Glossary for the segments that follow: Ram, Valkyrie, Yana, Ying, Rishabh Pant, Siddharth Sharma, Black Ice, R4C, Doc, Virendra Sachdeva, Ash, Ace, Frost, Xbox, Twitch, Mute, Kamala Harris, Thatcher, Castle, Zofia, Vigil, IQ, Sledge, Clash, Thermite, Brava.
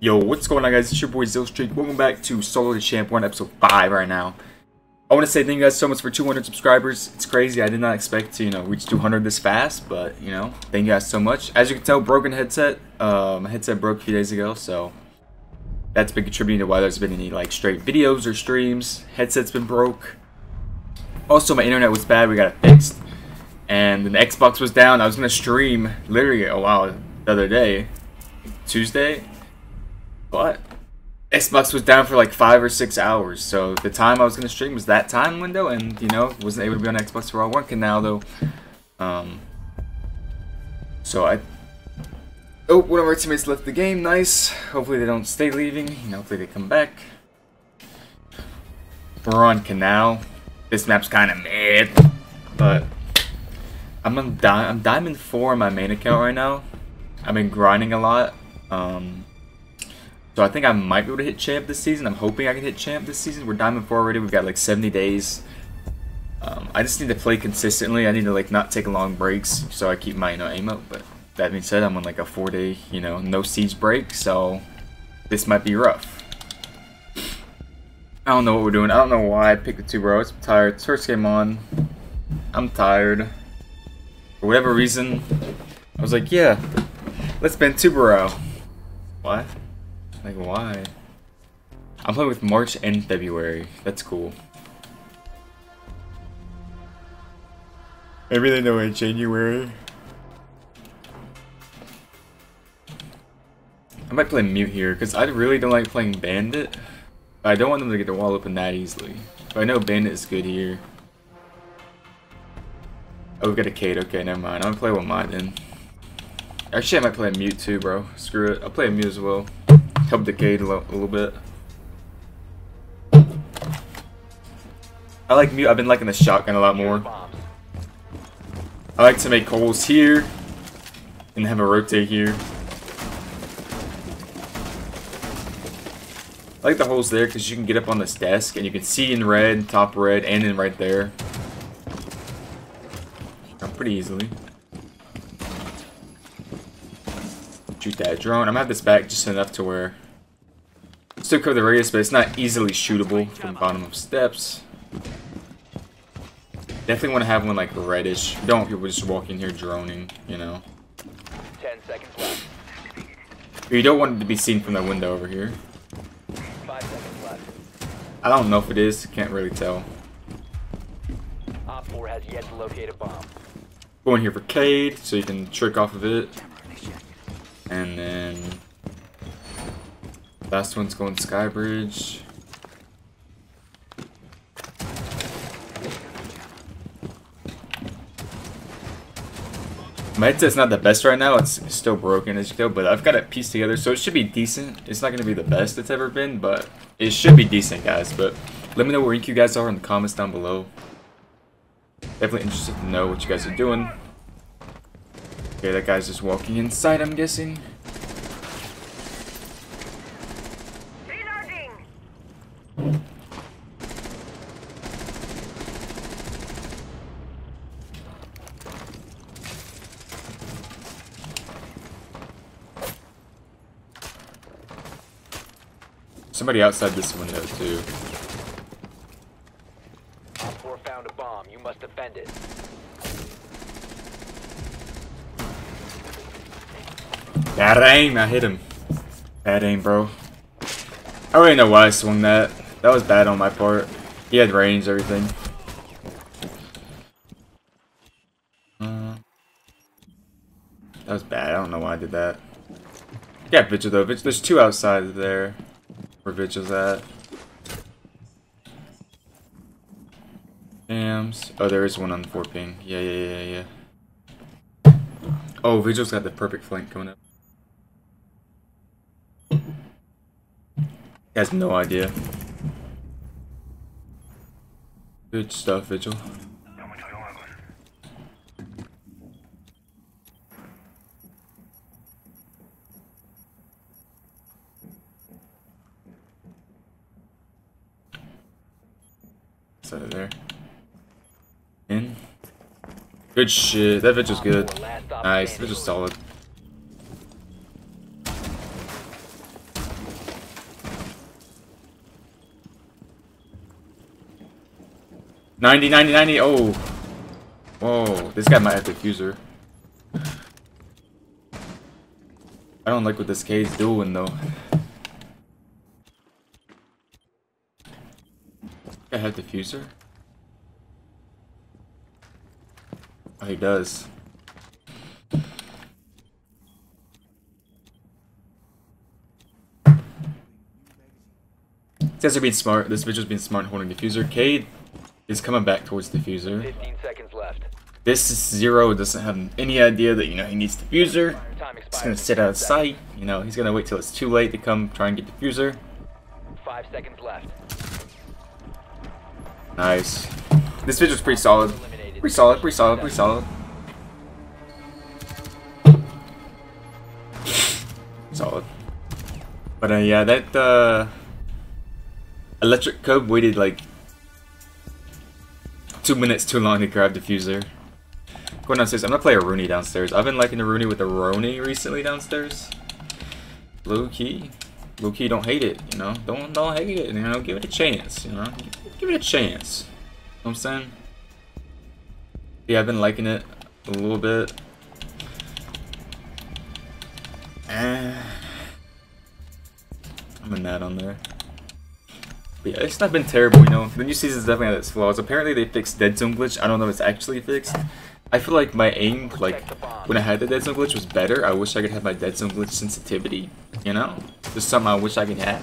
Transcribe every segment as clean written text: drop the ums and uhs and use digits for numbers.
Yo, what's going on, guys? It's your boy Zillstreak. Welcome back to Solo The Champ 1, episode 5 right now. I want to say thank you guys so much for 200 subscribers. It's crazy. I did not expect to, reach 200 this fast, but, thank you guys so much. As you can tell, broken headset. My headset broke a few days ago, so that's been contributing to why there's been any, straight videos or streams. Headset's been broke. Also, my internet was bad. We got it fixed. And then the Xbox was down. I was going to stream literally the other day, Tuesday. But Xbox was down for 5 or 6 hours, so the time I was gonna stream was that time window, and wasn't able to be on Xbox for all one canal though. Oh, one of our teammates left the game. Nice. Hopefully they don't stay leaving. Hopefully they come back. We're on canal. This map's kind of mid, but I'm diamond 4 on my main account right now. I've been grinding a lot. So I think I might be able to hit champ this season. I'm hoping I can hit champ this season. We're diamond 4 already. We've got 70 days. I just need to play consistently. I need to not take long breaks so I keep my aim up. But that being said, I'm on a 4-day no siege break. So this might be rough. I don't know what we're doing. I don't know why I picked the 2, bro. I'm tired. It's first game on. I'm tired. For whatever reason, I was like, yeah, let's ban 2, bro. What? Why? I'm playing with March and February. That's cool. Maybe they know in January. I might play Mute here, because I really don't like playing Bandit. I don't want them to get the wall open that easily. But I know Bandit is good here. Oh, we got a Cade. Okay, never mind. I'm gonna play with mine then. Actually, I might play a Mute too, bro. Screw it. I'll play a Mute as well. Help Decade a little bit. I like Mute. I've been liking the shotgun a lot more. I like to make holes here and have a rotate here. I like the holes there because you can get up on this desk and you can see in red, top red, and in right there. Pretty easily. Shoot that drone. I'm gonna have this back just enough to where still cover the radius, but it's not easily shootable from the bottom of steps. Definitely want to have one reddish. Don't want people just walking here droning, 10 seconds left. You don't want it to be seen from the window over here. 5 seconds left. I don't know if it is. Can't really tell. Op 4 has yet to locate a bomb. Going here for Cade, so you can trick off of it. And then last one's going Skybridge. My headset's not the best right now, it's still broken as you go, but I've got it pieced together, so it should be decent. It's not gonna be the best it's ever been, but it should be decent, guys. But let me know where you guys are in the comments down below. Definitely interested to know what you guys are doing. Okay, that guy's just walking inside, I'm guessing. Reloading. Somebody outside this window too. Op 4 found a bomb. You must defend it. Bad aim, I hit him. Bad aim, bro. I already know why I swung that. That was bad on my part. He had range, everything. That was bad. I don't know why I did that. Yeah, Vigil though. Vigil, there's 2 outside of there. Where Vigil's at. Dams. Oh, there is one on the 4 ping. Yeah. Oh, Vigil's got the perfect flank coming up. Has no idea. Good stuff, Vigil. It's out of there. In. Good shit. That Vigil's good. Nice. Vigil's solid. 90, 90, 90. Oh. Whoa. This guy might have diffuser. I don't like what this K's doing, though. I have diffuser. Oh, he does. These guys are being smart. This Vigil's being smart holding diffuser. Cade is coming back towards diffuser. 15 seconds left. This is Zero doesn't have any idea that, you know, he needs diffuser. He's gonna sit out of sight. You know, he's gonna wait till it's too late to come try and get diffuser. 5 seconds left. Nice. This Vigil's pretty solid. Pretty solid, pretty solid, pretty solid. Solid. But yeah, that Electric Cub waited like 2 minutes too long to grab diffuser. Going downstairs, I'm gonna play a Rooney downstairs. I've been liking the Rooney with the Rooney recently downstairs. Low key. Low key, don't hate it, you know. Don't hate it, you know, give it a chance, you know. Give it a chance. You know what I'm saying? Yeah, I've been liking it a little bit. I'm a gnat on there. But yeah, it's not been terrible, you know. The new season's definitely had its flaws. Apparently they fixed Dead Zone Glitch. I don't know if it's actually fixed. I feel like my aim, like, when I had the Dead Zone Glitch was better. I wish I could have my Dead Zone Glitch sensitivity, you know? Just something I wish I could have.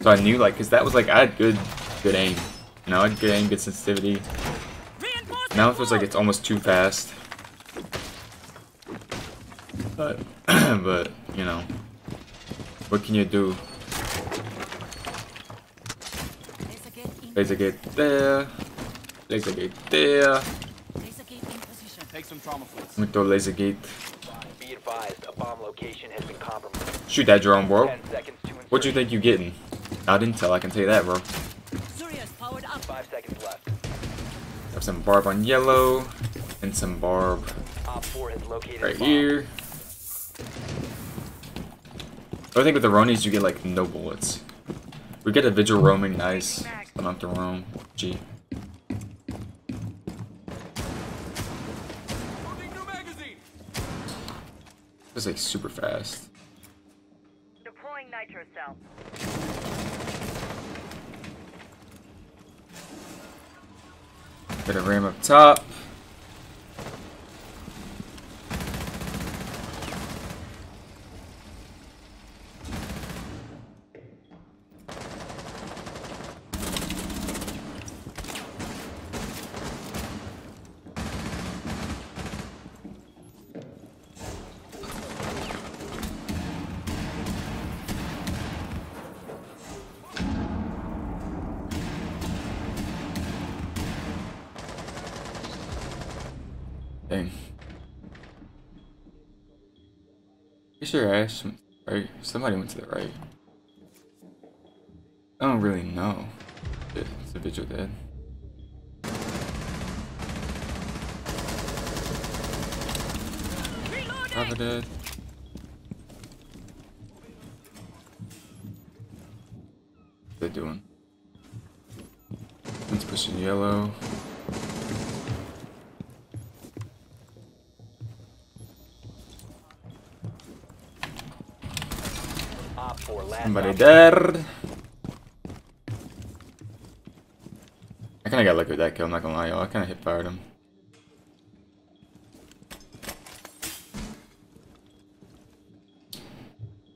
So I knew, like, because that was like, I had good aim. You know, I had good aim, good sensitivity. Now it feels like it's almost too fast, but but you know, what can you do? Laser gate there, laser gate there. Let me throw laser gate. Be advised, a bomb location has been compromised. Shoot that drone, bro. What do you think you getting? Not intel, I can tell you that, bro. 5 seconds left. Have some barb on yellow, and some barb right here. I think with the Ronies you get like no bullets. We get a Vigil roaming, nice. But not the roam. Gee. It's like super fast. Deploying nitro cell. Bit of ram up top. Sure, Ash went to the right. Somebody went to the right. I don't really know. It's a Vigil dead. Brava dead. What are they doing? One's pushing yellow. Somebody dead. I kinda got lucky with that kill, I'm not gonna lie, y'all. I kinda hip fired him.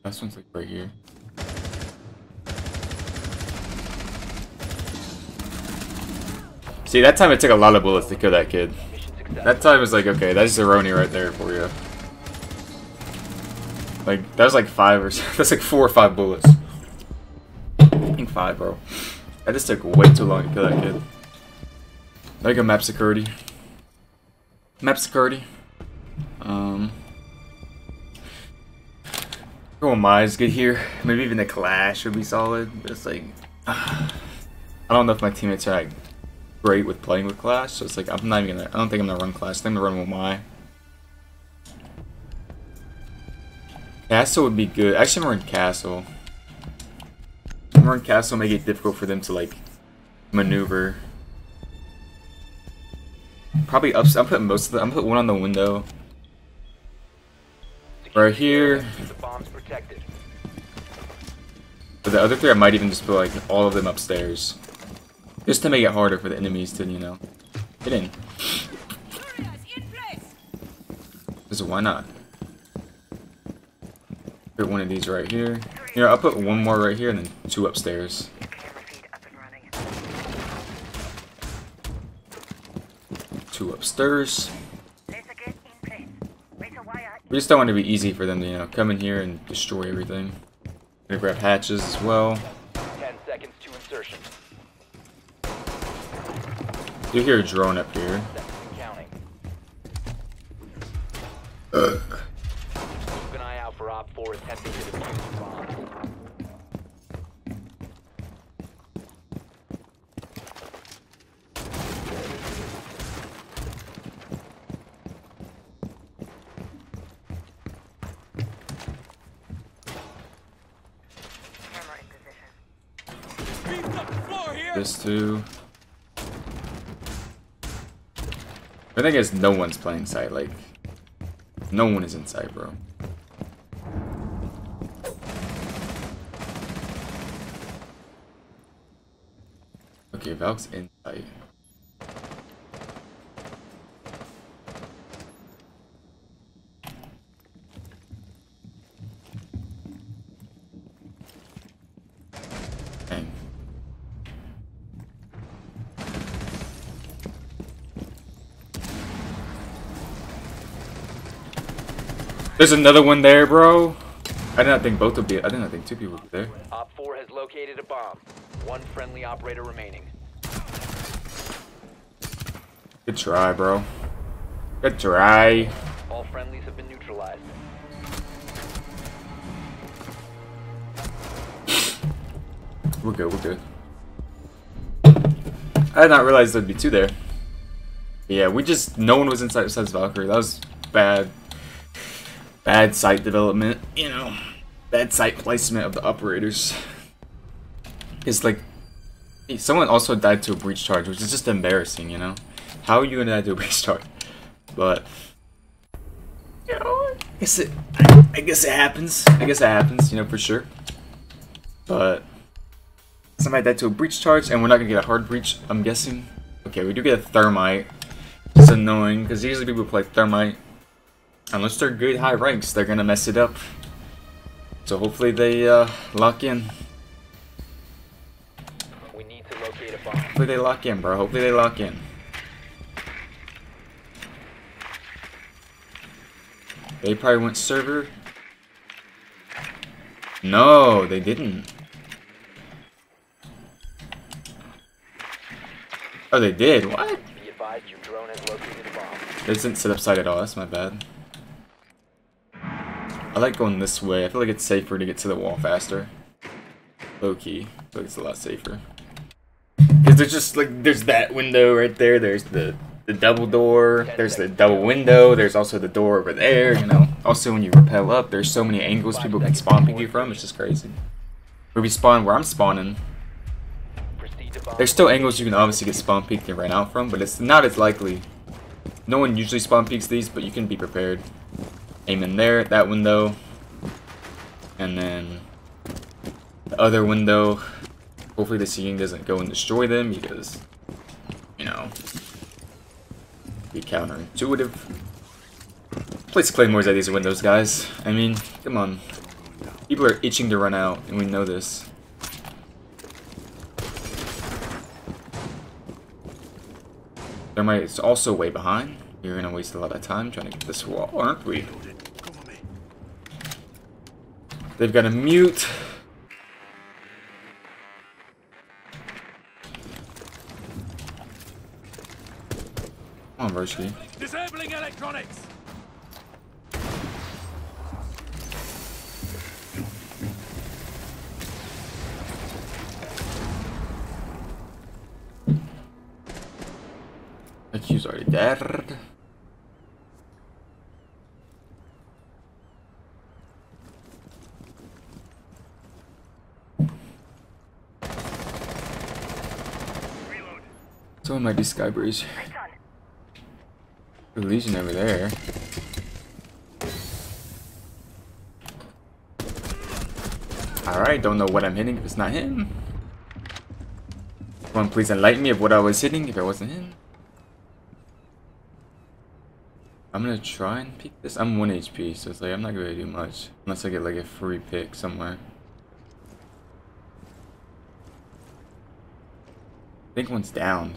This one's like right here. See, that time it took a lot of bullets to kill that kid. That time was like, okay, that's a Roni right there for you. Like, that was like five or so. That's like 4 or 5 bullets. I think 5, bro. That just took way too long to kill that kid. There you go, map security. Map security. Go on, Mize, get here. Maybe even the Clash would be solid. But it's like, I don't know if my teammates are like great with playing with Clash. So it's like, I'm not even gonna, I don't think I'm gonna run Clash. I think I'm gonna run with my. Castle would be good. Actually, I'm running Castle. I'm running Castle, make it difficult for them to like maneuver. Probably up. I'll put most of them. I'll put one on the window. Right here. But the other three, I might even just put like all of them upstairs, just to make it harder for the enemies to, you know, get in. Because why not? Put one of these right here. Here, I'll put one more right here, and then two upstairs. Two upstairs. We just don't want it to be easy for them to, you know, come in here and destroy everything. I'm gonna grab hatches as well. 10 seconds to insertion. You hear a drone up here. Keep an eye out for Op 4 attempting to defuse the bomb. This too. The thing is, no one's playing side. Like, no one is inside, bro. Okay, Valk's inside. There's another one there, bro. I did not think both would be. I did not think two people were there. Op 4 has located a bomb. One friendly operator remaining. Good try, bro. Good try. All friendlies have been neutralized. We're good. We're good. I did not realize there'd be two there. But yeah, we just no one was inside besides Valkyrie. That was bad. Bad site development, you know, bad site placement of the operators. It's like, someone also died to a breach charge, which is just embarrassing, you know? How are you gonna die to a breach charge? But, you know, I guess it happens. I guess it happens, you know, for sure. But, somebody died to a breach charge, and we're not gonna get a hard breach, I'm guessing. Okay, we do get a Thermite. It's annoying, because usually people play Thermite. Unless they're good high ranks, they're gonna mess it up. So hopefully they lock in. We need to locate a bomb. Hopefully they lock in, bro. Hopefully they lock in. They probably went server. No, they didn't. Oh, they did. What? Be advised, your drone has located a bomb. They didn't sit upside at all. That's my bad. I like going this way. I feel like it's safer to get to the wall faster. Low key. I feel like it's a lot safer. Because there's just like, there's that window right there. There's the double door. There's the double window. There's also the door over there, you know. Also, when you rappel up, there's so many angles people can spawn peek you from. It's just crazy. Where we spawn, where I'm spawning. There's still angles you can obviously get spawn peeked and ran out from, but it's not as likely. No one usually spawn peeks these, but you can be prepared. Aim in there at that window, and then the other window. Hopefully the Ying doesn't go and destroy them, because, you know, be counterintuitive. Place claymores at these windows, guys. I mean, come on. People are itching to run out, and we know this. Thermite is also way behind. You're gonna waste a lot of time trying to get this wall, aren't we? They've got a mute. Come on, Roshi. Disabling electronics. IQ's already dead. Someone might be Skybreeze. Legion over there. Alright, don't know what I'm hitting if it's not him. Come on, please enlighten me of what I was hitting if it wasn't him. I'm gonna try and pick this. I'm 1 HP, so it's like I'm not gonna do much. Unless I get like a free pick somewhere. I think one's downed.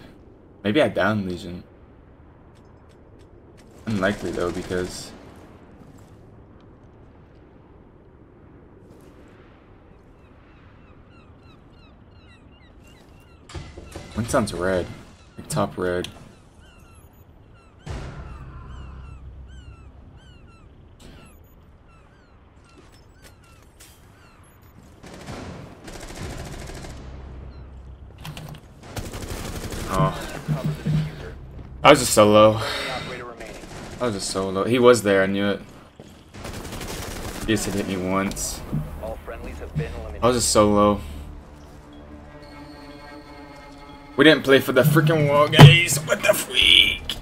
Maybe I downed Legion. Unlikely though, because one sounds red, like top red. Oh, I was just so low. I was just so low. He was there, I knew it. He just had hit me once. I was just so low. We didn't play for the freaking wall, guys. What the freak?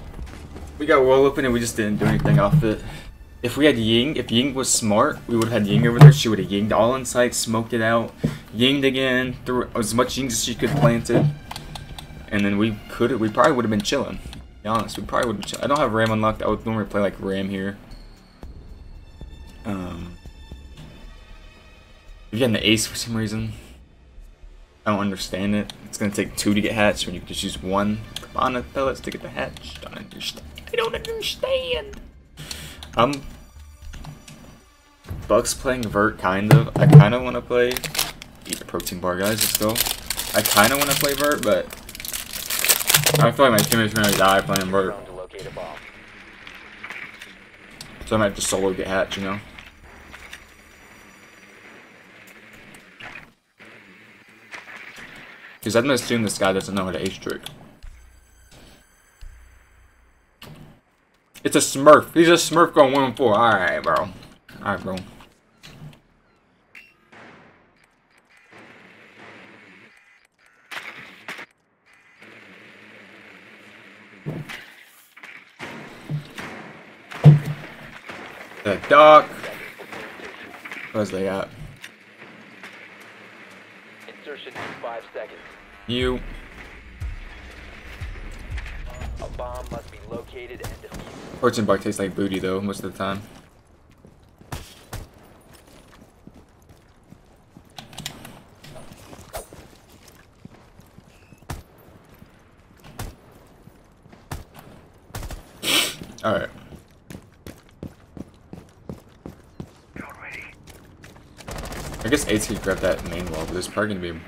We got wall open and we just didn't do anything off it. If we had Ying, if Ying was smart, we would have had Ying over there. She would have Yinged all inside, smoked it out, Yinged again, threw as much Ying as she could plant it. And then we probably would have been chilling. To be honest, we probably would have been chilling. I don't have Ram unlocked. I would normally play like Ram here. If you had an ace for some reason. I don't understand it. It's gonna take 2 to get hatched when you can just use 1. Come on, fellas, to get the hatch. Don't understand. I don't understand. Buck's playing Vert, kind of. I kind of want to play. Eat the protein bar, guys. Let's go. I kind of want to play Vert, but I feel like my teammates are gonna die playing Vert. So I might just solo get hatched, you know. Because I'm gonna assume this guy doesn't know how to ace trick. It's a smurf. He's a smurf going 1-4. Alright, bro. Alright, bro. The Doc. Where's they at? Insertion in 5 seconds. You. A bomb must be located and defused. Fortune bar tastes like booty though most of the time. All right. I guess 8 could grab that main wall, but there's probably gonna be.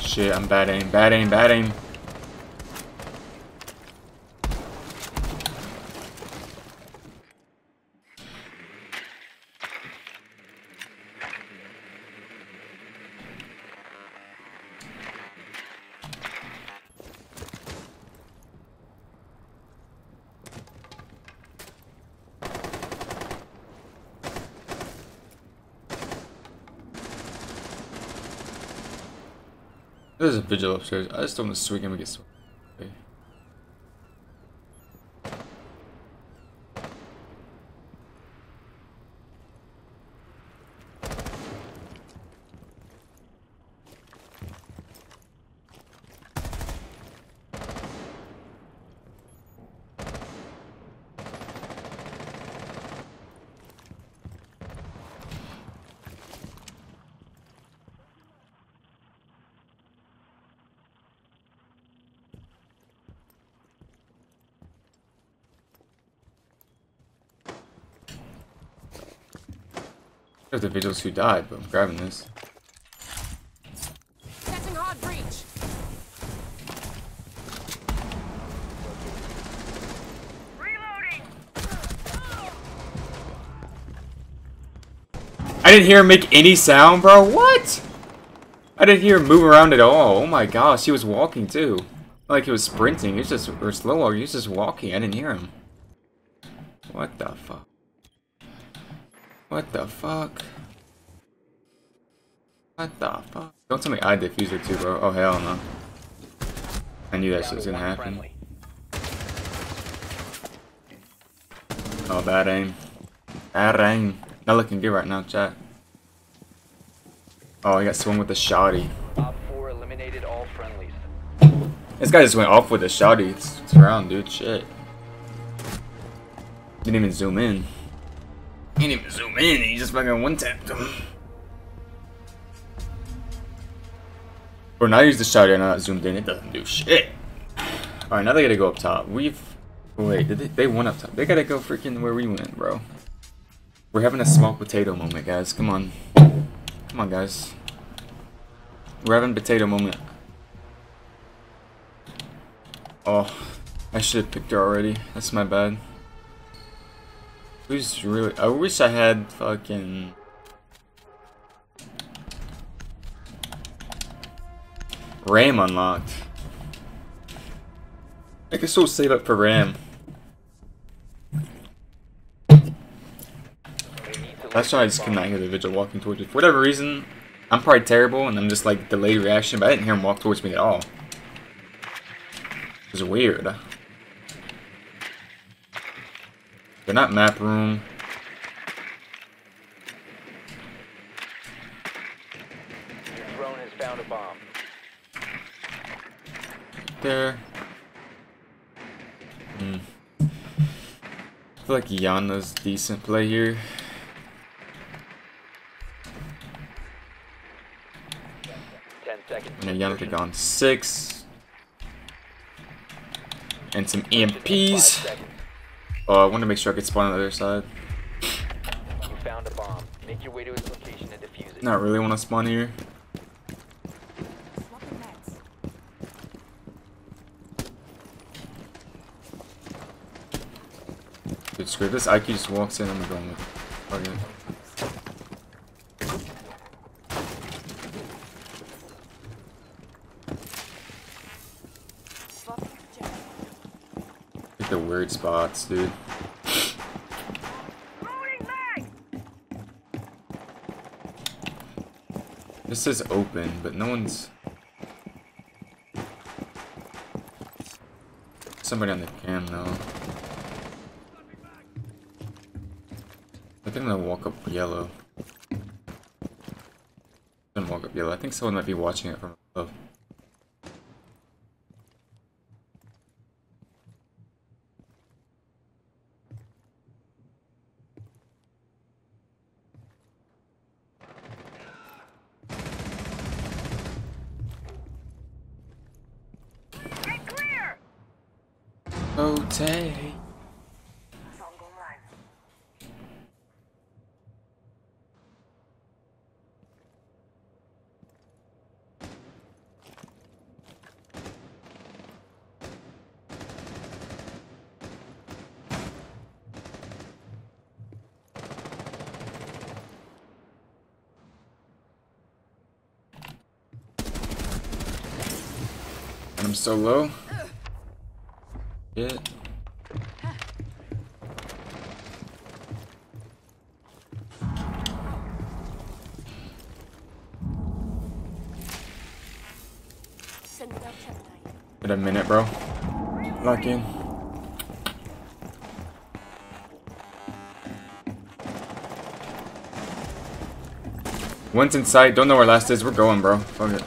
Shit, I'm bad aim, bad aim, bad aim. There's a Vigil upstairs. I just don't want to swing him and get swung. Okay. There's the Vigils who died, but I'm grabbing this. Setting hard breach. Reloading. I didn't hear him make any sound, bro. What? I didn't hear him move around at all. Oh my gosh, he was walking too. Not like he was sprinting. He was just or slow walk. He was just walking. I didn't hear him. What the fuck? What the fuck? What the fuck? Don't tell me I diffuser too, bro. Oh hell no. I knew that shit was gonna happen. Oh, bad aim. Bad aim. Not looking good right now, chat. Oh, I got swung with the shotty. This guy just went off with the shotty. It's round, dude. Shit. Didn't even zoom in. He just fucking one-tapped him. Bro, now I use the shotty and I'm not zoomed in. It doesn't do shit. Alright, now they gotta go up top. Wait, did they went up top. They gotta go freaking where we went, bro. We're having a small potato moment, guys. Come on. Come on, guys. We're having a potato moment. Oh, I should have picked her already. That's my bad. Who's really... I wish I had fucking... RAM unlocked. I can still save up for RAM. Last time I just could not hear the Vigil walking towards me. For whatever reason, I'm probably terrible and I'm just like delayed reaction, but I didn't hear him walk towards me at all. It was weird. They're not map room. Your drone has found a bomb. There. I feel like Yana's decent play here. And Yana could have gone 6. And some EMPs. Oh, I want to make sure I could spawn on the other side. You found a bomb. Make your way to its location and defuse it. Not really want to spawn here. Dude, screw this. IQ just walks in. I'm going with it. Okay. The weird spots, dude. This is open, but no one's. Somebody on the cam though. I think I'm gonna walk up yellow. I think someone might be watching it from above. Hey. I'm so low. Yeah. A minute, bro. Lock in. Once inside, don't know where last is. We're going, bro. Fuck it.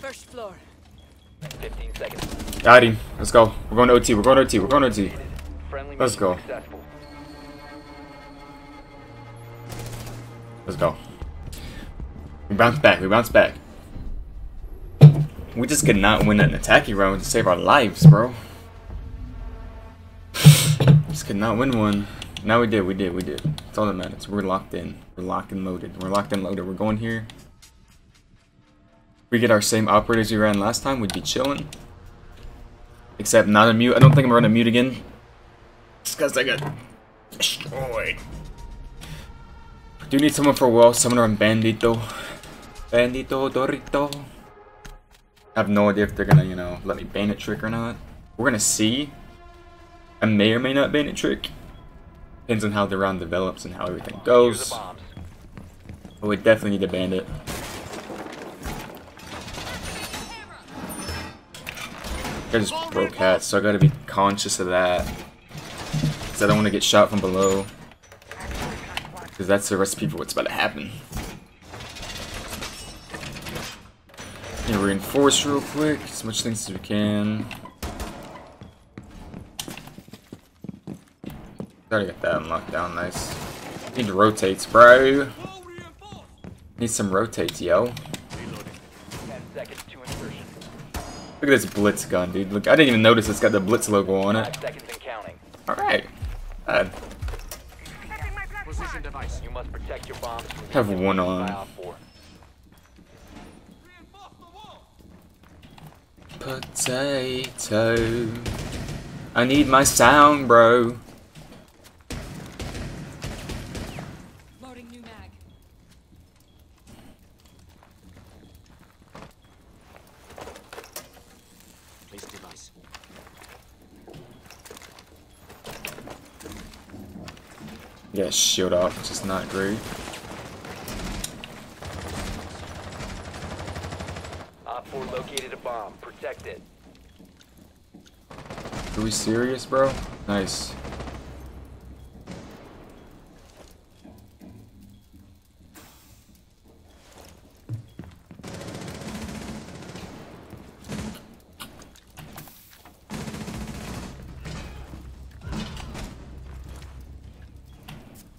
First floor. 15 seconds. Got him. Let's go. We're going to OT. Let's go. We bounce back. We just could not win an attacking round to save our lives, bro. Just could not win one. Now we did. That's all that matters. We're locked in. We're locked and loaded. We're going here. If we get our same operators we ran last time, we'd be chilling. Except not a mute. I don't think I'm running mute again. Just because I got destroyed. I do need someone for a while. Summoner on Bandito. Bandito Dorito. I have no idea if they're gonna, you know, let me Bandit trick or not. We're gonna see. I may or may not Bandit trick. Depends on how the round develops and how everything goes. But we definitely need a Bandit. I just broke hats, so I gotta be conscious of that. Because I don't want to get shot from below. Because that's the recipe for what's about to happen. I'm gonna reinforce real quick, as much things as we can. Gotta get that unlocked down, nice. Need rotates, bro. Need some rotates, yo. Look at this Blitz gun, dude. Look, I didn't even notice it's got the Blitz logo on it. Alright. Have one on. Potato. I need my sound, bro. Yeah, shield off, which is not great. Op 4 located a bomb. Protect it. Are we serious, bro? Nice.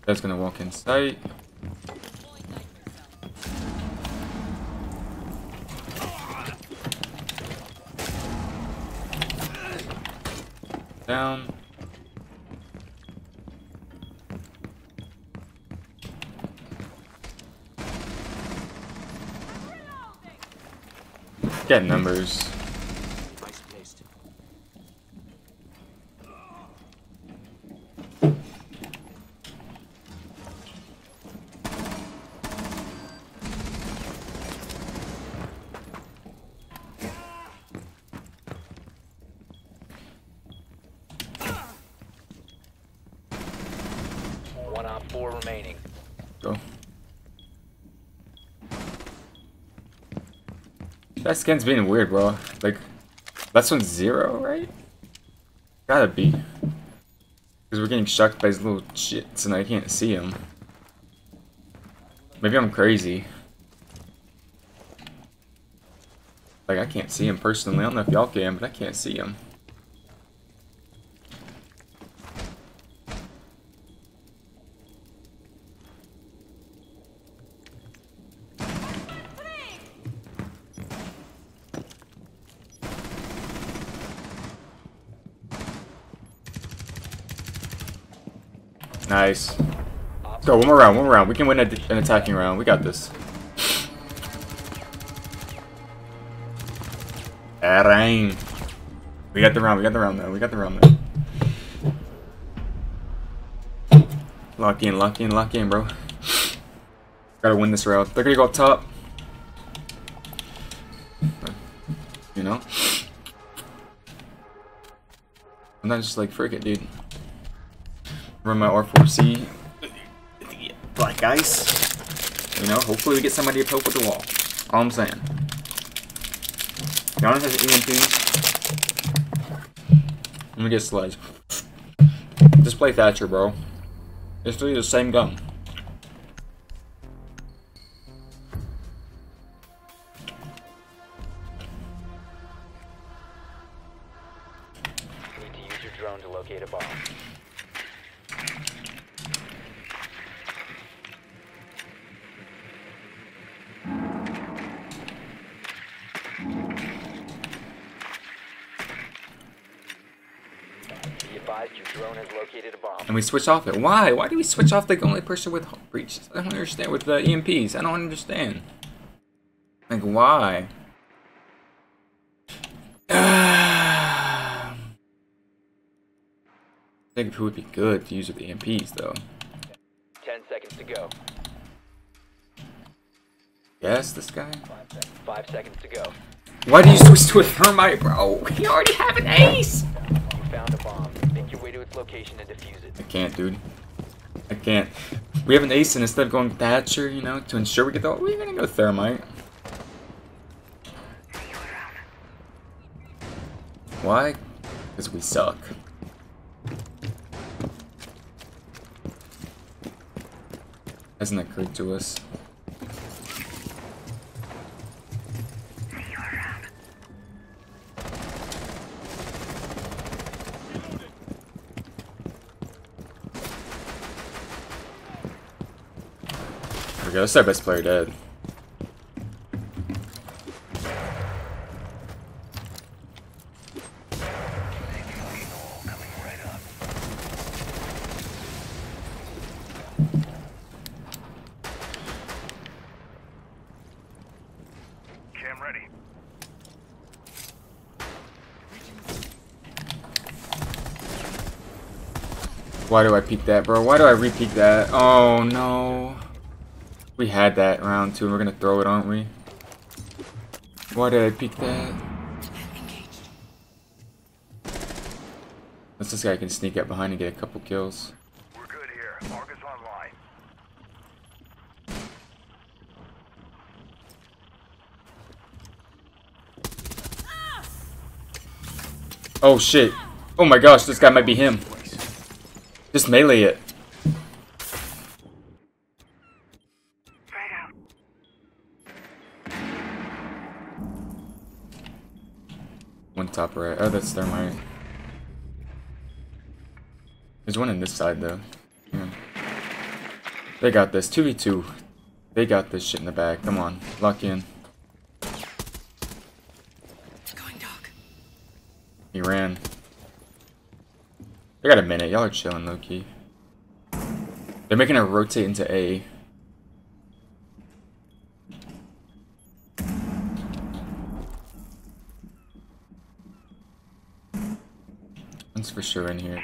That's gonna walk in sight. Down. Get numbers. That skin's being weird, bro. Like, last one's 0, right? Gotta be. Because we're getting shocked by his little shits and I can't see him. Maybe I'm crazy. Like, I can't see him personally. I don't know if y'all can, but I can't see him. Nice. Let's go, one more round. We can win an attacking round. We got this. Arang. We got the round though. Lock in, bro. Gotta win this round. They're gonna go up top. You know? I'm not just like, frick it, dude. Run my R4C, Black Ice, you know, hopefully we get somebody to poke with the wall, all I'm saying. Giannis has an EMP, let me get Sledge. Just play Thatcher, bro, it's really the same gun. Need to use your drone to locate a bomb. advised, your drone has located a bomb. And we switch off it. Why? Why do we switch off the only person with breaches? I don't understand. With the EMPs. I don't understand. Like, why? I think it would be good to use with the EMPs, though. 10 seconds to go. Yes, this guy? 5 seconds. 5 seconds to go. Why do you switch to a Thermite, bro? You already have an ace! You found a bomb. Make your way to its location and defuse it. I can't, dude. I can't. We have an ace, and instead of going Thatcher, you know, to ensure we get the... We're gonna go Thermite. Why? Because we suck. Hasn't occurred to us. Yo, that's our best player dead. Why do I peek that, bro? Why do I re-peek that? Oh no. We had that round too, and we're gonna throw it, aren't we? Why did I peek that? Unless this guy can sneak up behind and get a couple kills. We're good here. Argus online. Oh shit. Oh my gosh, this guy might be him. Just melee it. Top right. Oh, that's Thermite. There's one on this side, though. Yeah. They got this. 2v2. They got this shit in the bag. Come on. Lock in. It's going, Doc. He ran. They got a minute. Y'all are chilling, low-key. They're making her rotate into A. For sure in here.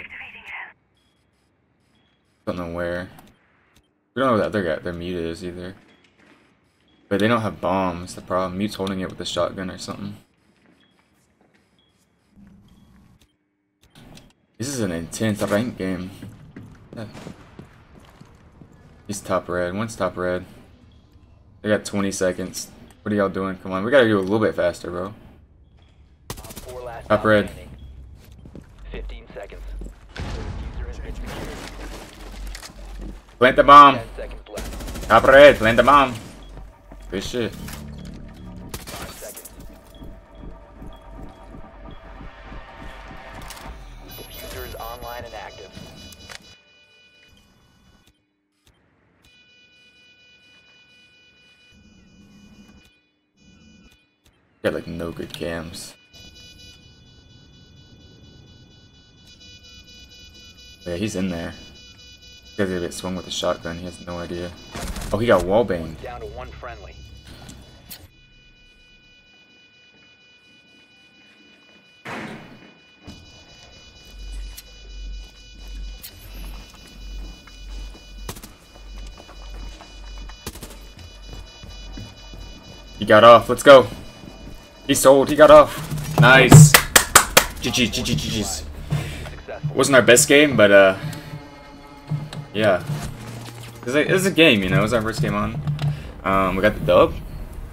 Don't know where. We don't know what the other guy, their Mute is either. But they don't have bombs, the problem. Mute's holding it with a shotgun or something. This is an intense ranked game. Yeah. He's top red. One's top red. They got 20 seconds. What are y'all doing? Come on, we gotta do a little bit faster, bro. Top red. Plant the bomb. Top red, plant the bomb. Good shit. Diffuser is online and active. Got like no good cams. Yeah, he's in there. This guy's gonna get swung with a shotgun, he has no idea. Oh, he got wallbanged. Down to one friendly. He got off, let's go. He sold, he got off. Nice. GG, GG, GG's. Wasn't our best game, but yeah, it's a game, you know, it's our first game on. We got the dub.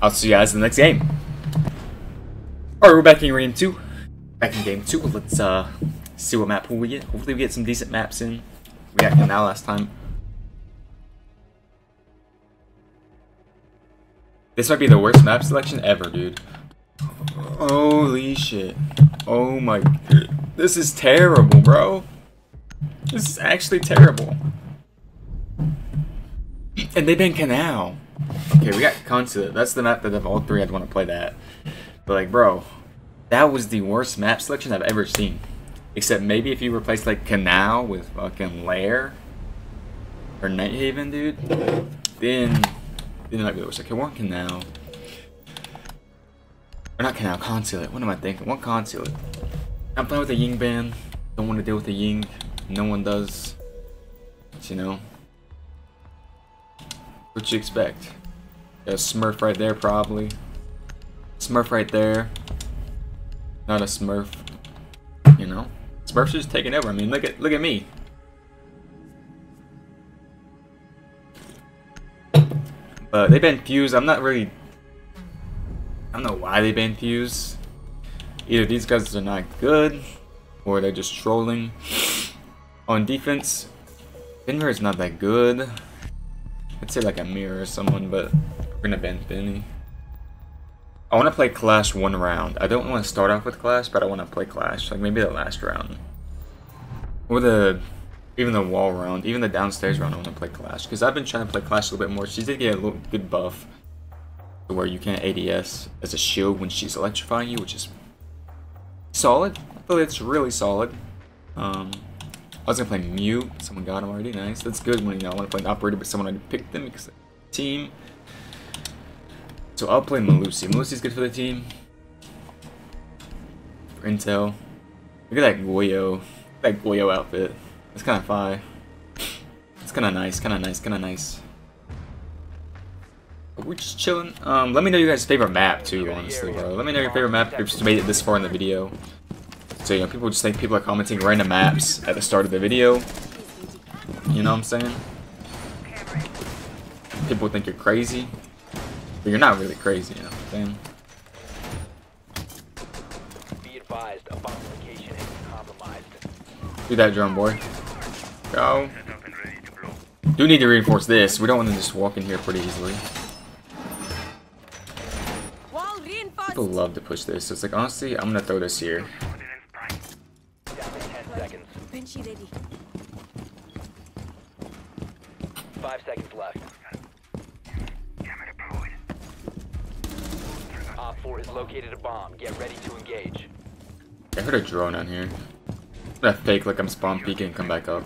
I'll see you guys in the next game. Alright, we're back in game 2. Back in game 2, let's see what map we get. Hopefully we get some decent maps in. We got Canal last time. This might be the worst map selection ever, dude. Holy shit. Oh my god. This is terrible, bro. This is actually terrible. And they've been Canal. Okay, we got Consulate. That's the map that of all three I'd want to play that. But like, bro, that was the worst map selection I've ever seen. Except maybe if you replace like Canal with fucking Lair or Nighthaven, dude, then like it was like I want Canal or not Canal, Consulate. What am I thinking? One Consulate. I'm playing with a Ying ban. Don't want to deal with the Ying. No one does. But, you know what you expect. Got a Smurf right there, probably. Smurf right there. Not a Smurf. You know, Smurfs just taking over. I mean, look at me. But they banned Fuse. I don't know why they banned Fuse. Either these guys are not good, or they're just trolling. On defense, Fenrir is not that good. I'd say like a mirror or someone, but we're gonna ban Finny. I want to play Clash one round. I don't want to start off with Clash, but I want to play Clash. Like maybe the last round, or even the wall round, even the downstairs round. I want to play Clash because I've been trying to play Clash a little bit more. She did get a little good buff to where you can't ADS as a shield when she's electrifying you, which is solid. I feel it's really solid. I was gonna play Mute. Someone got him already. Nice. That's good when you know I want to play an operator, but someone already picked them because the team. So I'll play Melusi. Melusi's good for the team. For intel. Look at that Goyo. That Goyo outfit. It's kind of fire. It's kind of nice. We're just chilling. Let me know you guys' favorite map too, honestly, bro. Let me know your favorite map if you made it this far in the video. So you know, people just think people are commenting random maps at the start of the video. You know what I'm saying? People think you're crazy. But you're not really crazy, you know what I'm saying? Be advised, a bomb location has been compromised. Do that drum, boy. Go. Do need to reinforce this. We don't want to just walk in here pretty easily. People love to push this. So it's like, honestly, I'm going to throw this here. Located a bomb. Get ready to engage. I heard a drone on here. I'm gonna fake like I'm spawn peeking and come back up.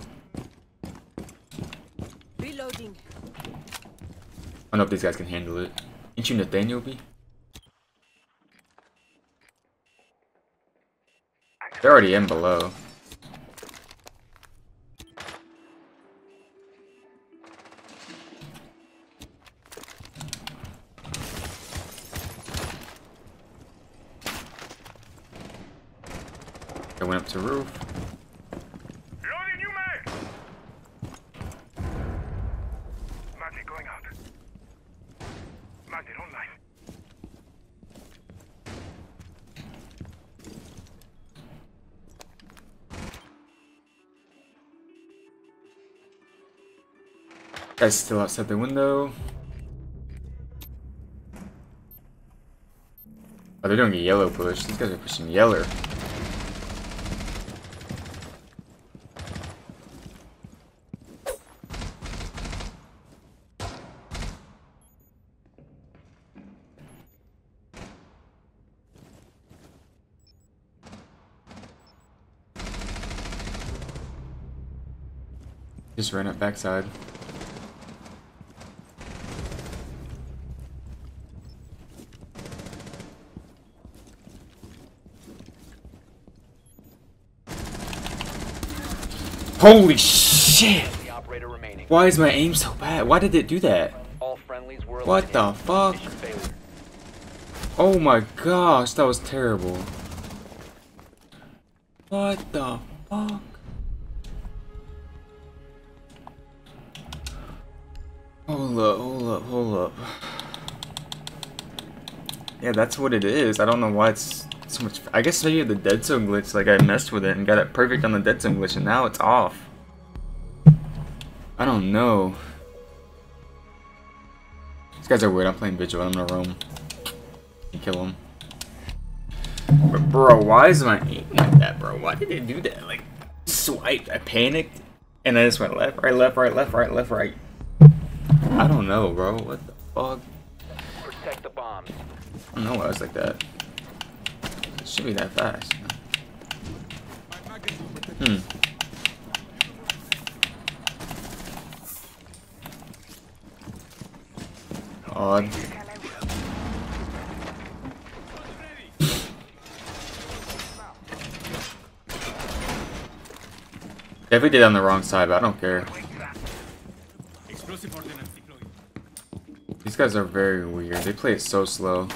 Reloading. I don't know if these guys can handle it. Ain't you Nathaniel B? They're already in below. Went up to roof. Loading new mag. Magnet going out. Magnet online. Guys still outside the window. Oh, they're doing a yellow push. These guys are pushing yeller. Just ran up backside. Holy shit! Why is my aim so bad? Why did it do that? What the fuck? Oh my gosh, that was terrible. What the fuck? Hold up. Yeah, that's what it is. I don't know why it's so much. I guess maybe the dead zone glitch, like I messed with it and got it perfect on the dead zone glitch and now it's off. I don't know. These guys are weird. I'm playing Vigil. I'm gonna roam and kill them. But bro, why is my aim like that, bro? Why did it do that? Like, swiped. I panicked and I just went left, right, left, right, left, right, left, right. I don't know, bro. What the fuck? Protect the bombs. I don't know why I was like that. It should be that fast. Hmm. Odd. Yeah, if we did on the wrong side, but I don't care. These guys are very weird. They play it so slow.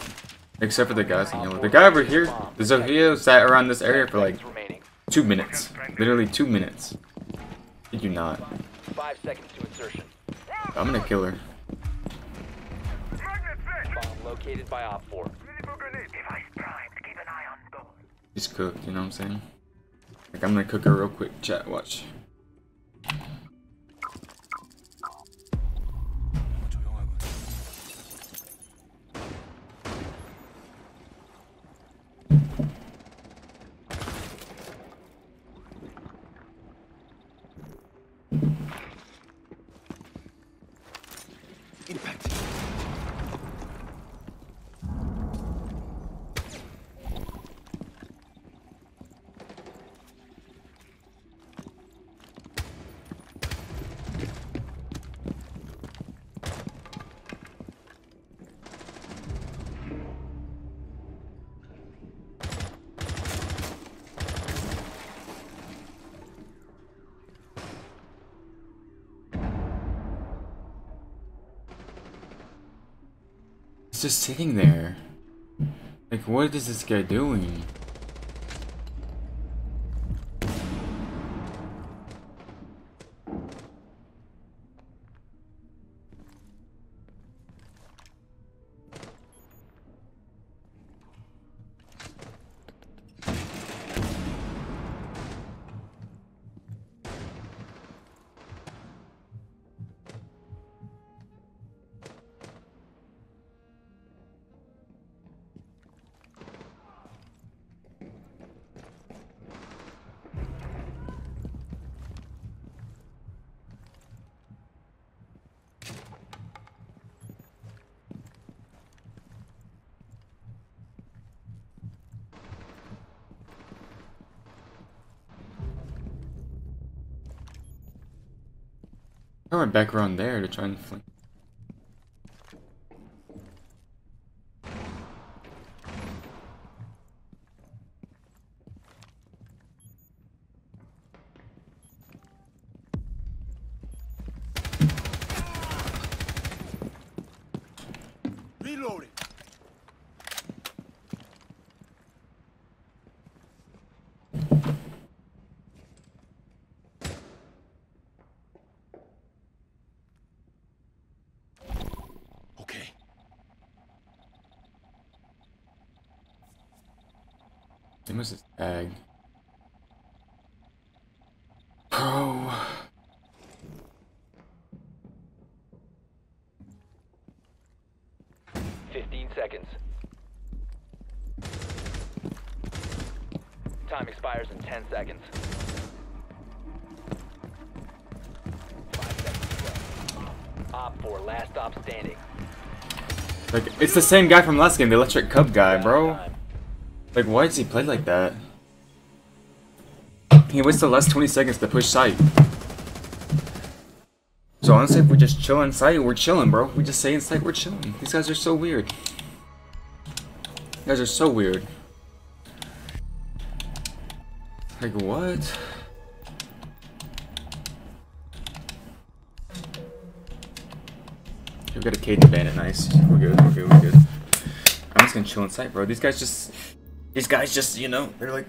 Except for the guys in yellow. The guy over here, the Zofia, sat around this area for like 2 minutes. Literally 2 minutes. Did you not? 5 seconds to insertion. I'm gonna kill her. Bomb located by Op 4. She's cooked, you know what I'm saying? Like, I'm gonna cook her real quick. Chat, watch. Just sitting there. Like, what is this guy doing? I went back around there to try and flank. Reloading. What's his tag? Bro. Oh. 15 seconds. Time expires in 10 seconds. 5 seconds left. Op 4, last op standing. Like, it's the same guy from last game, the electric cub guy, bro. Like, why does he play like that? He waits the last 20 seconds to push sight. So honestly, if we just chill in sight, we're chilling, bro. If we just stay in sight, we're chilling. These guys are so weird. These guys are so weird. Like, what? We've got a Caden Bandit, nice. We're good, we're good, we're good. I'm just gonna chill in sight, bro. These guys just... these guys just, you know, they're like,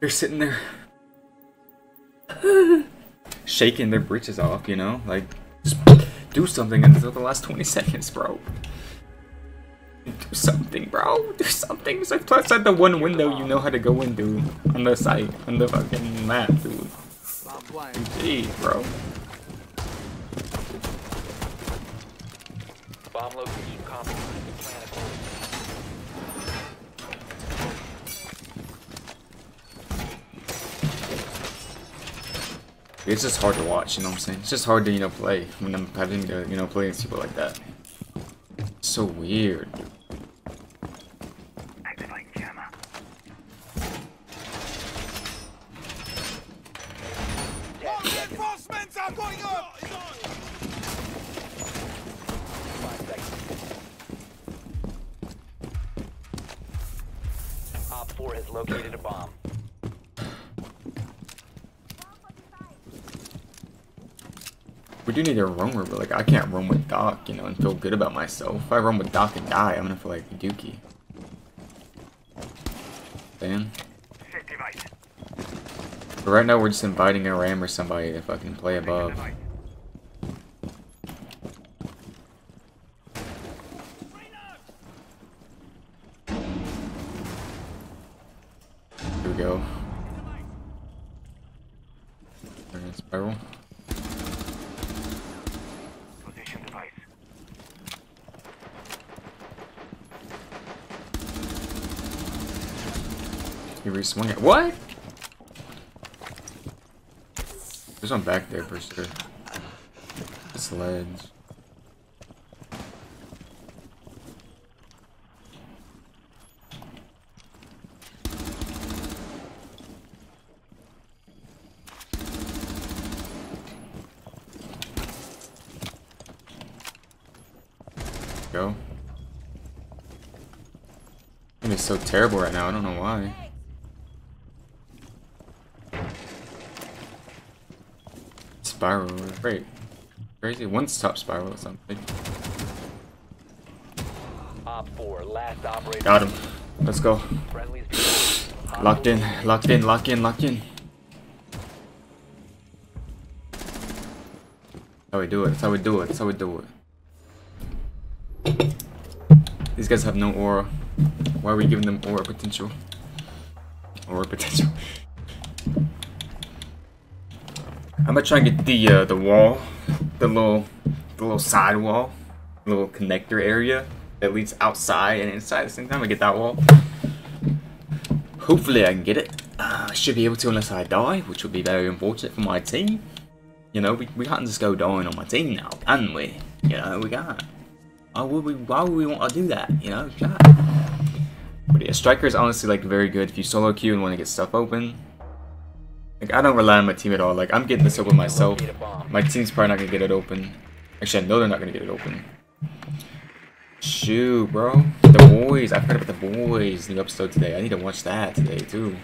they're sitting there shaking their breeches off, you know, like, just do something until the last 20 seconds, bro. Do something, bro. Do something. It's like plus at the one window you know how to go in, dude. On the site, on the fucking map, dude. Jeez, bro. Bomb location compromised. It's just hard to watch, you know what I'm saying? It's just hard to, you know, play when I'm having to, you know, play against people like that. It's so weird. Activate camera. has located a bomb. We do need a roamer, but like I can't roam with Doc, you know, and feel good about myself. If I roam with Doc and die, I'm gonna feel like Dookie. Damn. But right now we're just inviting a ram or somebody to fucking play above. Here we go. We're gonna spiral. He re-swung it. What? There's one back there for sure. Sledge. Go. It is so terrible right now. I don't know why. Spiral, great. Crazy. One's top spiral or something. Got him. Let's go. Locked in, locked in, locked in, locked in. That's how we do it. That's how we do it. That's how we do it. These guys have no aura. Why are we giving them aura potential? Aura potential. I'm gonna try and get the wall, the little side wall, the little connector area that leads outside and inside at the same time. I get that wall. Hopefully I can get it. I should be able to unless I die, which would be very unfortunate for my team. You know, we can't just go dying on my team now, can we? You know, we can't. Why would we want to do that? You know, we can't. But yeah, striker is honestly like very good if you solo queue and want to get stuff open. Like, I don't rely on my team at all. Like, I'm getting this open myself. My team's probably not gonna get it open. Actually, I know they're not gonna get it open. Shoot, bro. The boys. I forgot about the boys in the episode today. I need to watch that today, too.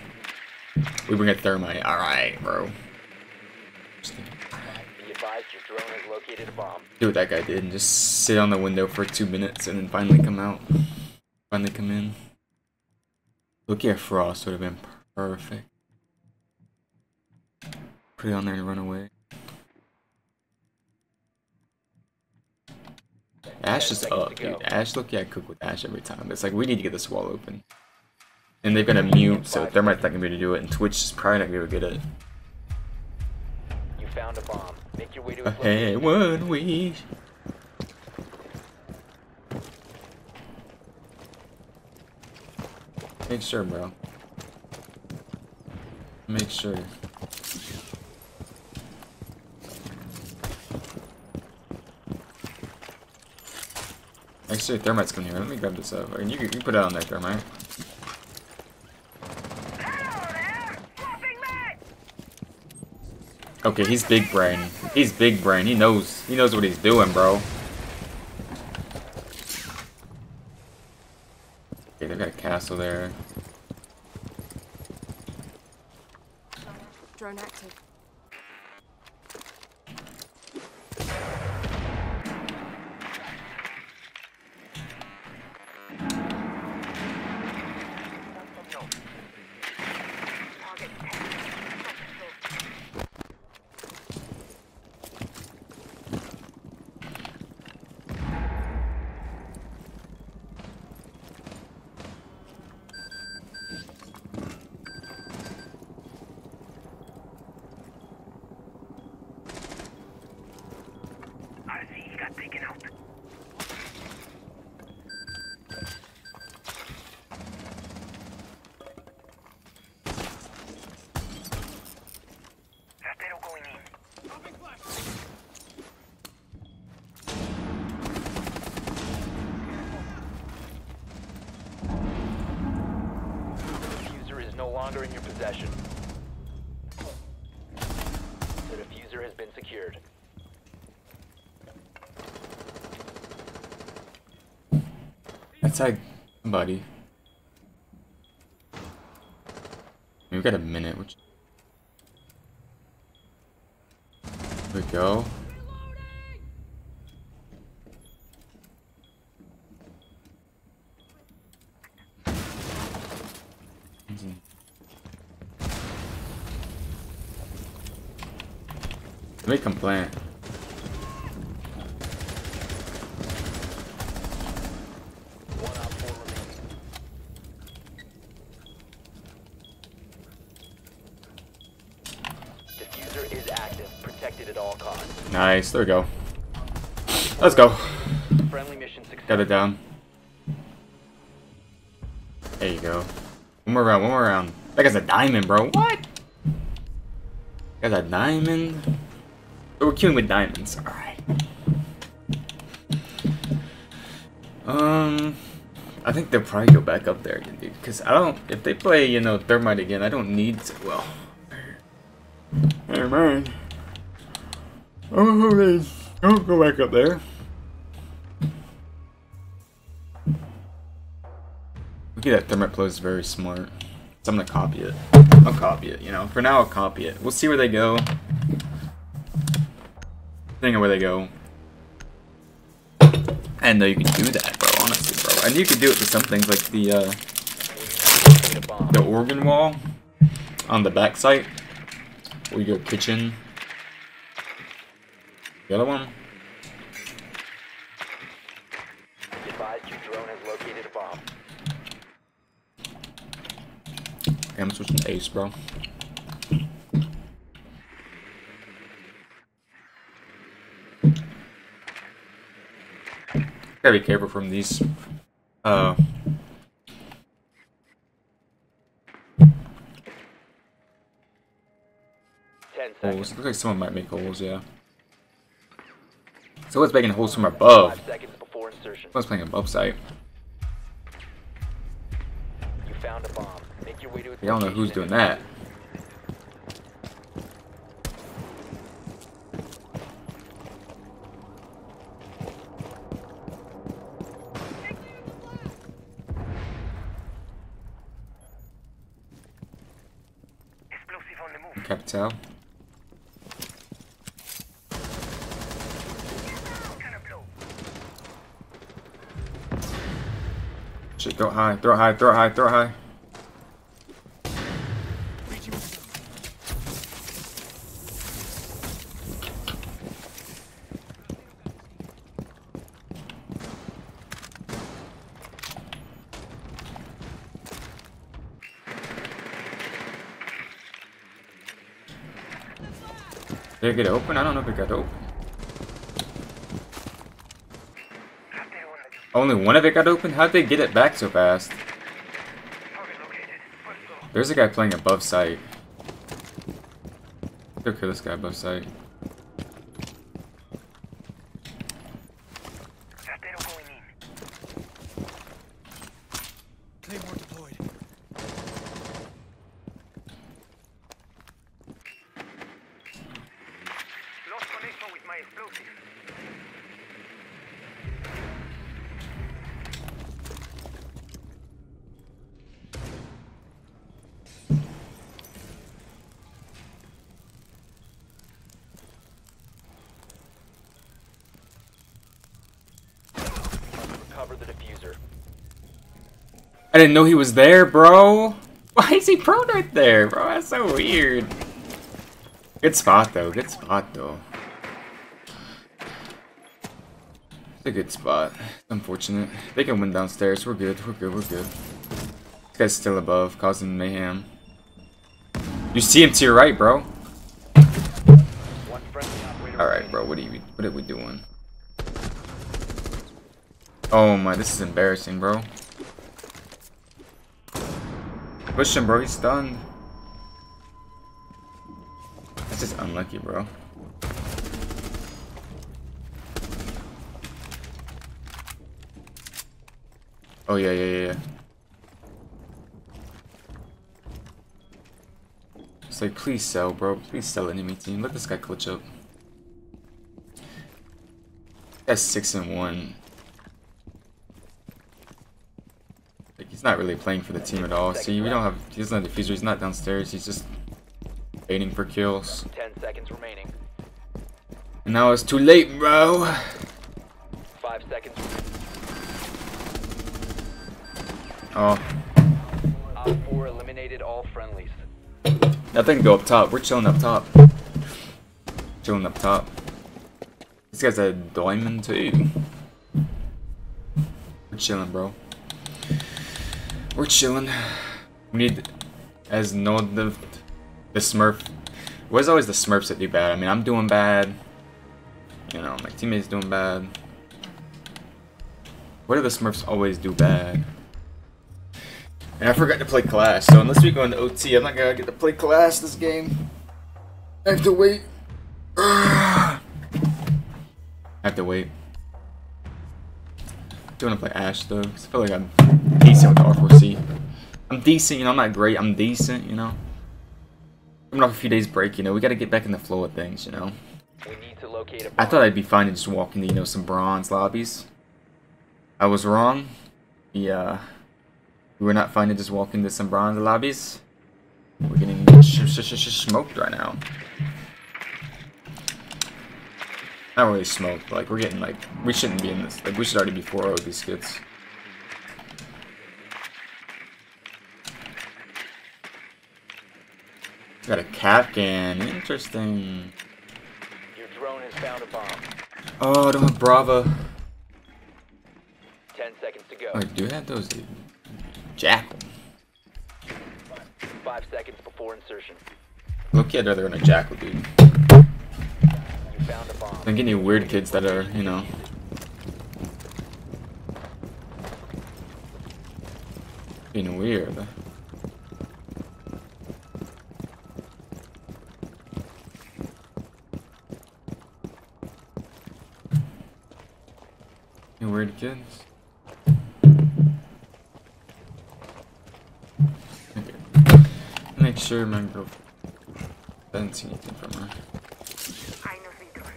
We bring a Thermite. Alright, bro. Do what that guy did and just sit on the window for 2 minutes and then finally come out. Finally come in. Looking at Frost would have been perfect. Put it on there and run away. Ash is up, dude. Ash, look, yeah, I cook with Ash every time. It's like, we need to get this wall open. And they've got a mute, so Thermite's not gonna be able to do it, and Twitch is probably not gonna be able to get it. You found a bomb. Make your way to hey, would we? Make sure, bro. Make sure. Actually, Thermite's coming here. Let me grab this up. And you can put it on there, Thermite. Okay, he's big brain. He's big brain. He knows what he's doing, bro. Okay, they've got a castle there. Drone active. In your possession. The diffuser has been secured. That's like somebody. got a minute, which... There we go. Let me complain. Diffuser is active, protected at all costs. Nice, there we go. Let's go. Friendly mission success. Got it down. There you go. One more round, one more round. That guy's a diamond, bro. What? That guy's a diamond. We're queuing with diamonds. All right. I think they'll probably go back up there again, dude. Cause I don't. If they play, you know, Thermite again, I don't need to. Well, never mind. Oh, don't go back up there. Look at that Thermite play is very smart. So I'm gonna copy it. I'll copy it. You know, for now I'll copy it. We'll see where they go. Of where they go, and though you can do that, bro. Honestly, bro, and you can do it to some things like the organ wall on the back site, or your kitchen. The other one. Advised your drone has located a bomb. Okay, I'm switching to Ace, bro. Gotta be careful from these holes. Looks like someone might make holes, yeah. So what's making holes from above? Someone's playing above site. You found a bomb. Make your way to we don't know who's doing that. Capital. Shit, throw it high, throw it high, throw it high, throw it high. Did it get open? I don't know if it got open. Only one of it got open? How'd they get it back so fast? There's a guy playing above site. Go kill this guy above site. I didn't know he was there, bro. Why is he prone right there, bro? That's so weird. Good spot, though. Good spot, though. It's a good spot. It's unfortunate. They can win downstairs. We're good. We're good. We're good. This guy's still above, causing mayhem. You see him to your right, bro. All right, bro. What are we doing? Oh my, this is embarrassing, bro. Push him, bro, he's stunned. That's just unlucky, bro. Oh, yeah. It's like, please sell, bro. Please sell, enemy team. Let this guy clutch up. That's 6-1. Like, he's not really playing for the team at all. See, we don't have, he doesn't have diffuser, he's not downstairs, he's just waiting for kills. 10 seconds remaining. And now it's too late, bro. 5 seconds. Oh. Op 4 eliminated all friendlies. Nothing to go up top. We're chilling up top. Chilling up top. This guy's a diamond too. We're chilling, bro. We're chilling. We need, as no the Smurf. It was always the Smurfs that do bad. I mean, I'm doing bad. You know, my teammates doing bad. What do the Smurfs always do bad? And I forgot to play Clash, so unless we go into OT, I'm not gonna get to play Clash this game. I have to wait. I have to wait. I do wanna play Ash though, because I feel like I'm decent with the R4C. I'm decent, you know, I'm not great, I'm decent, you know. Coming off a few days break, you know, we gotta get back in the flow of things, you know. We need to locate a I thought I'd be fine to just walk into, you know, some bronze lobbies. I was wrong. Yeah. We were not fine to just walk into some bronze lobbies. We're getting smoked right now. Not really smoked, like, we're getting, like, we shouldn't be in this. Like, we should already be 4-0 with these kids. Got a cap can. Interesting. Your drone has found a bomb. Oh, I don't have Brava. 10 seconds to go. Oh, I do have those, dude. Jackal. 5 seconds before insertion. Low key, I'd rather run a Jackal, dude. You found a bomb. Don't get any weird kids that are, you know. Being weird. Any weird kids? Make sure my girl doesn't see anything from her. I know Vigil.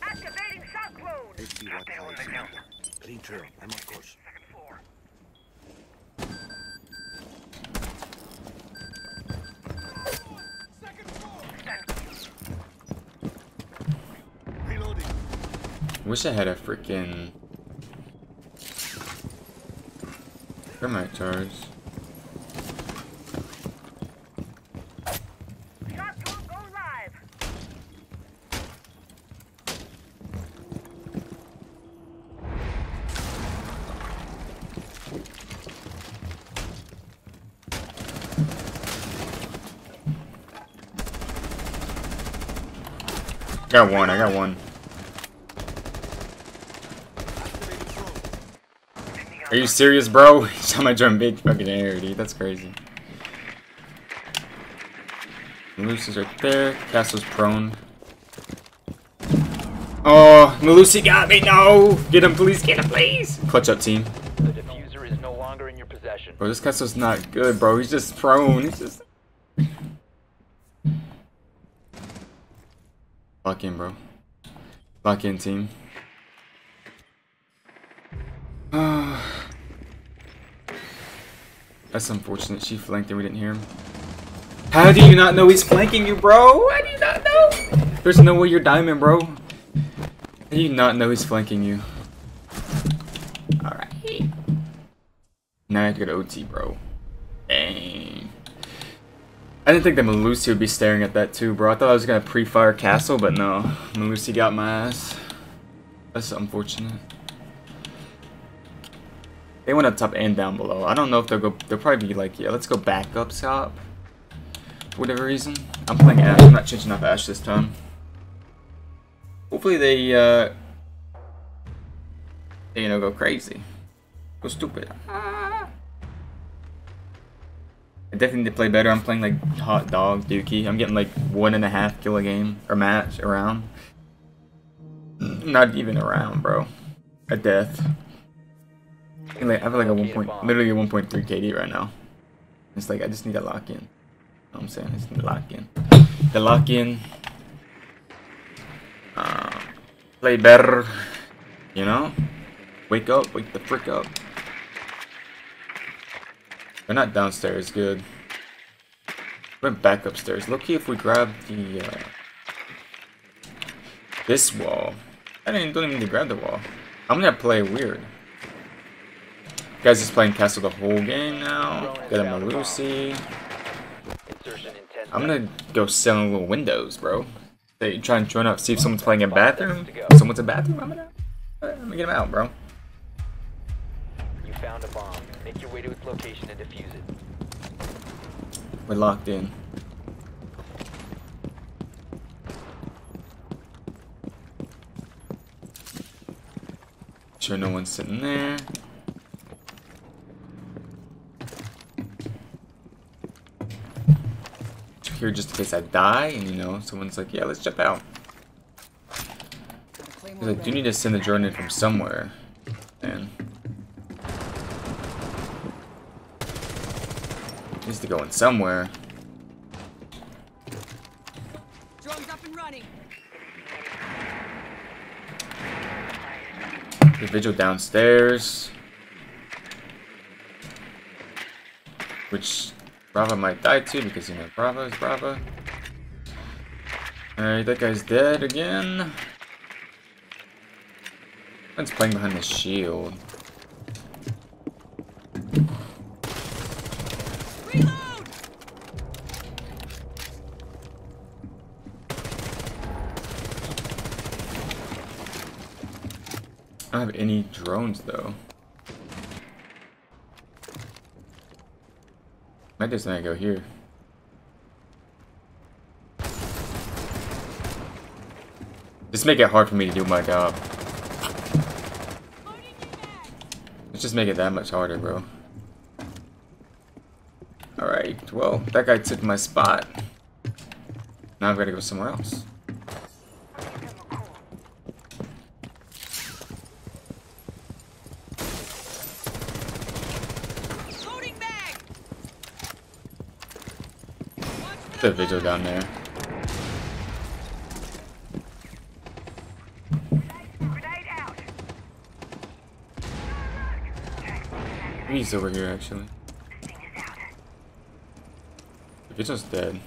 Activating subclone. Green trail. I'm on course. Wish I had a freaking Thermite charge. I got one. Are you serious, bro? He shot my drum big fucking air, dude. That's crazy. Melusi's right there. Castle's prone. Oh, Melusi got me. No! Get him, please. Get him, please. Clutch up, team. The diffuser is no longer in your possession. Bro, this Castle's not good, bro. He's just prone. He's just. Lock in, bro. Lock in, team. That's unfortunate. She flanked and we didn't hear him. How do you not know he's flanking you, bro? How do you not know? There's no way you're diamond, bro. How do you not know he's flanking you? Alright. Now I have to go to OT, bro. Dang. I didn't think that Melusi would be staring at that too, bro. I thought I was going to pre-fire Castle, but no. Melusi got my ass. That's unfortunate. They went up top and down below. I don't know if they'll go. They'll probably be like, yeah, let's go back up top. For whatever reason. I'm playing Ash. I'm not changing off Ash this time. Hopefully they, you know, go crazy. Go stupid. I definitely need to play better. I'm playing like hot dog dookie. I'm getting like 1.5 kill a game or match around. Not even around, bro. A death. I feel like a 1.3 KD right now. It's like I just need to lock in. know what I'm saying? It's the lock-in. The lock-in. Play better. You know? Wake up. Wake the frick up. We're not downstairs. Good. We're back upstairs. Low-key, if we grab the... this wall. I don't even need to grab the wall. I'm gonna play weird. You guys just playing Castle the whole game now. Got a Melusi. I'm gonna go selling little windows, bro. They try and join up, see if someone's playing in a bathroom. If someone's in a bathroom, I'm gonna get them out, bro. You found a bomb. Make your way to its location and defuse it. We're locked in. Sure, no one's sitting there. Here just in case I die, and you know, someone's like, yeah, let's jump out. Because I do need to send the drone in from somewhere. Man. It needs to go in somewhere. Drone's up and running. The Vigil downstairs. Which... Brava might die too, because you know Brava is Brava. Alright, that guy's dead again. One's playing behind the shield. Reload! I don't have any drones though. I just need to go here. Just make it hard for me to do my job. Let's just make it that much harder, bro. Alright, well, that guy took my spot. Now I've got to go somewhere else. The Vigil down there. He's over here actually. The Vigil's dead.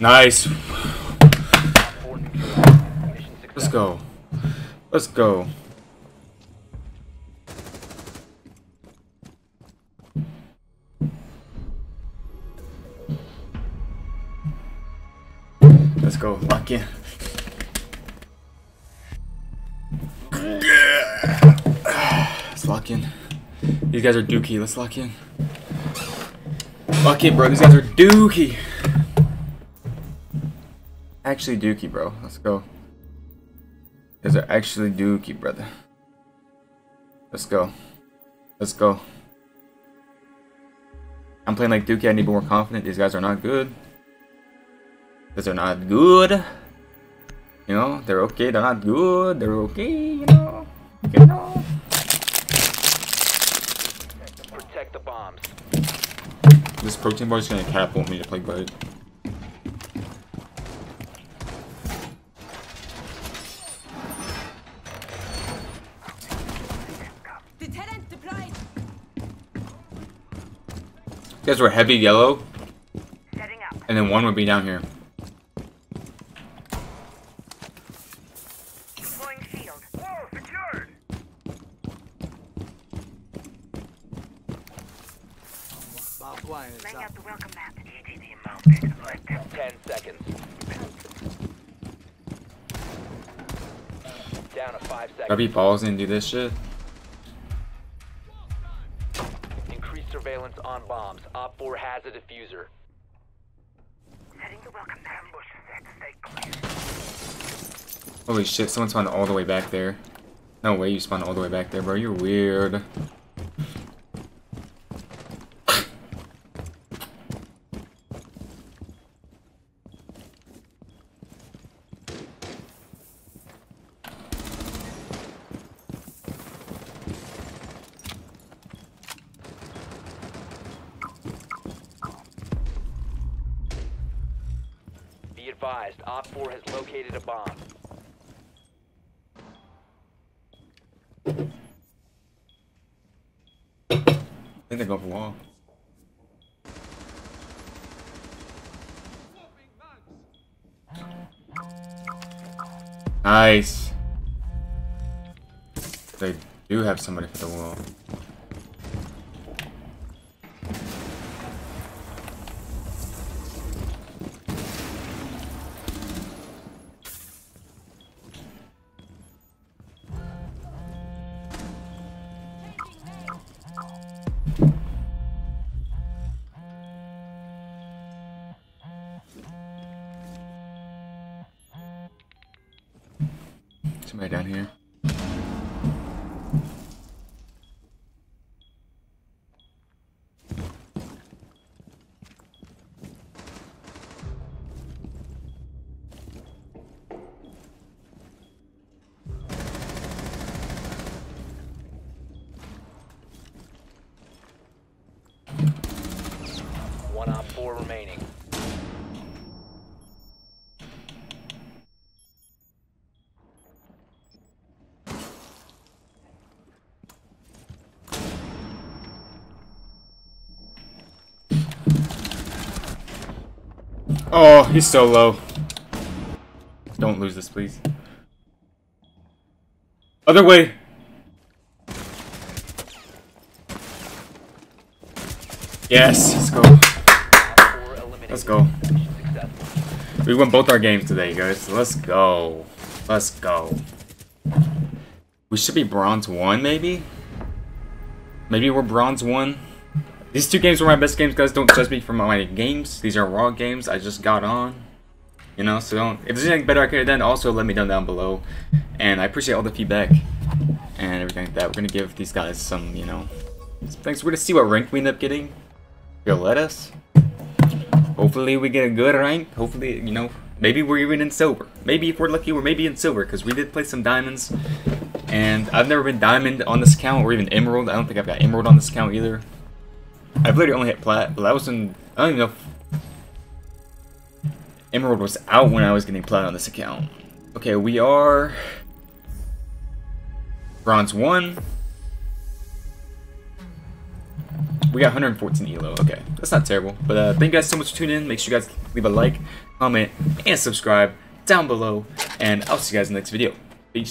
Nice. Let's go. Let's go. Let's go. Lock in. Let's lock in. These guys are dookie. Let's lock in. Lock in, bro. These guys are dookie. Actually dookie, bro. Let's go. Because they're actually dookie, brother. Let's go. Let's go. I'm playing like dookie. I need to be more confident. These guys are not good. Because they're not good. You know, they're okay. They're not good. They're okay, you know. You know. Protect the bombs. This protein bar is going to catapult me to play good. You guys were heavy yellow, and then one would be down here. I'll be pausing and do this shit. on bombs. Op 4 has a diffuser. Heading to welcome the ambush. Let's stay clear. Holy shit, someone spawned all the way back there. No way you spawned all the way back there, bro. You're weird. Op 4 has located a bomb. I think they go for a wall. Nice. They do have somebody for the wall. Somebody down here. One op 4 remaining. Oh, he's so low. Don't lose this, please. Other way. Yes, let's go. Let's go. We won both our games today, guys. Let's go. Let's go. We should be bronze 1, maybe? Maybe we're bronze 1? These two games were my best games, guys. Don't judge me for my games. These are raw games. I just got on. You know, so don't... If there's anything better I could have done, also let me know down below. And I appreciate all the feedback and everything like that. We're going to give these guys some, you know... Thanks. We're going to see what rank we end up getting. They'll let us. Hopefully we get a good rank. Hopefully, you know... Maybe we're even in silver. Maybe if we're lucky, we're maybe in silver. Because we did play some diamonds. And I've never been diamond on this account or even emerald. I don't think I've got emerald on this account either. I've literally only hit plat, but that was in, I don't even know if emerald was out when I was getting plat on this account. Okay, we are bronze 1. We got 114 elo. Okay, that's not terrible. But thank you guys so much for tuning in. Make sure you guys leave a like, comment, and subscribe down below. And I'll see you guys in the next video.